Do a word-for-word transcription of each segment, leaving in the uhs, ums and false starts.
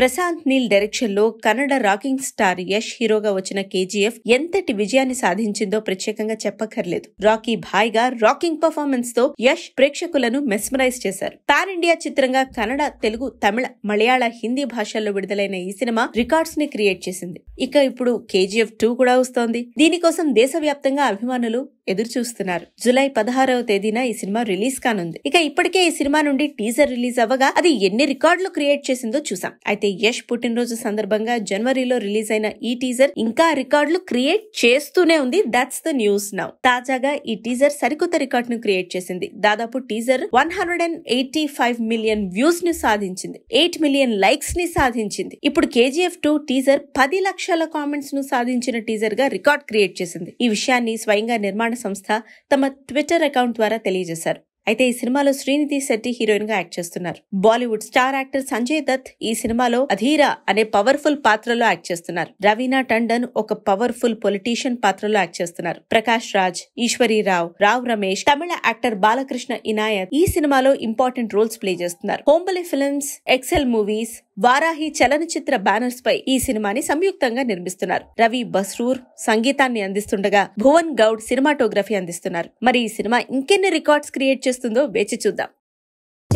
Prashanth Neel direction లో Kannada rocking star Yash హీరోగా వచ్చిన కేజీఎఫ్ ఎంతటి విజయాన్ని సాధించిందో ప్రత్యేకంగా చెప్పక్కర్లేదు. రాకీ భాయ్ గా రాకింగ్ పర్ఫార్మెన్స్ తో యష్ ప్రేక్షకులను మెస్మరైజ్ చేశారు. పాన్ ఇండియా చిత్రంగా కన్నడ, తెలుగు, తమిళ, మలయాళ, హిందీ భాషల్లో విడుదలైన ఈ సినిమా రికార్డ్స్ ని క్రియేట్ చేసింది. ఇక ఇప్పుడు కేజీఎఫ్ టూ కూడా వస్తోంది. దీనికోసం దేశవ్యాప్తంగా అభిమానులు ఎదురు చూస్తున్నారు. జూలై పదహారవ తేదీన ఈ సినిమా రిలీజ్ కానుంది. ఇక ఇప్పటికే ఈ సినిమా నుండి టీజర్ రిలీజ్ అవ్వగా అది ఎన్ని రికార్డులు క్రియేట్ చేసిందో చూసాం. అయితే యష్ పుట్టినరోజు సందర్భంగా జనవరిలో రిలీజ్ అయిన ఈ టీజర్ ఇంకా రికార్డులు క్రియేట్ చేస్తూనే ఉంది. That's the news now. తాజాగా ఈ టీజర్ సరికొత్త రికార్డ్ ను క్రియేట్ చేసింది. దాదాపు teaser one hundred and eighty five million views ని సాధించింది, ఎయిట్ మిలియన్ లైక్స్ ని సాధించింది. ఇప్పుడు కేజీఎఫ్ టూ టీజర్ పది లక్షల కామెంట్స్ ను సాధించిన టీజర్ గా రికార్డ్ క్రియేట్ చేసింది. ఈ విషయాన్ని స్వయంగా నిర్మాణ సంస్థ తమ ట్విట్టర్ అకౌంట్ ద్వారా తెలియజేశారు. అయితే ఈ సినిమాలో శ్రీనిధి శెట్టి హీరోయిన్ గా యాక్ట్ చేస్తున్నారు. బాలీవుడ్ స్టార్ యాక్టర్ సంజయ్ దత్ ఈ సినిమాలో అధీరా అనే పవర్ఫుల్ పాత్రలో యాక్ట్ చేస్తున్నారు. రవీనా టండన్ ఒక పవర్ఫుల్ పొలిటీషియన్ పాత్రలో యాక్ట్ చేస్తున్నారు. ప్రకాష్ రాజ్, ఈశ్వరీ రావు, రావ్ రమేష్, తమిళ యాక్టర్ బాలకృష్ణ ఇనాయత్ ఈ సినిమాలో ఇంపార్టెంట్ రోల్స్ ప్లే చేస్తున్నారు. Hombale films, Excel movies, Varahi Chalanachitra banners పై ఈ సినిమాని సంయుక్తంగా నిర్మిస్తున్నారు. రవి బస్రూర్ సంగీతాన్ని అందిస్తుండగా భువన్ గౌడ్ సినిమాటోగ్రఫీ అందిస్తున్నారు. మరి ఈ సినిమా ఇంకెన్ని రికార్డ్స్ క్రియేట్ చేస్తుందో వేచి చూద్దాం.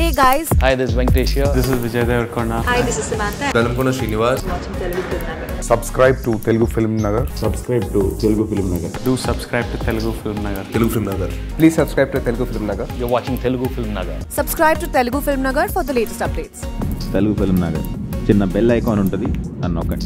Hey guys. Hi, this is Venkatesh here. This is Vijayendra Konar. Hi, this is Samantha. I'm from Shilivas. Watching Telugu Filmnagar. Subscribe to Telugu Filmnagar. Subscribe to Telugu Filmnagar. Do subscribe to Telugu Filmnagar. Telugu Filmnagar. Please subscribe to Telugu Filmnagar. You're watching Telugu Filmnagar. Subscribe to Telugu Filmnagar for the latest updates. Telugu Filmnagar. చిన్న bell icon ఉంటుంది అన్న ఒకటి.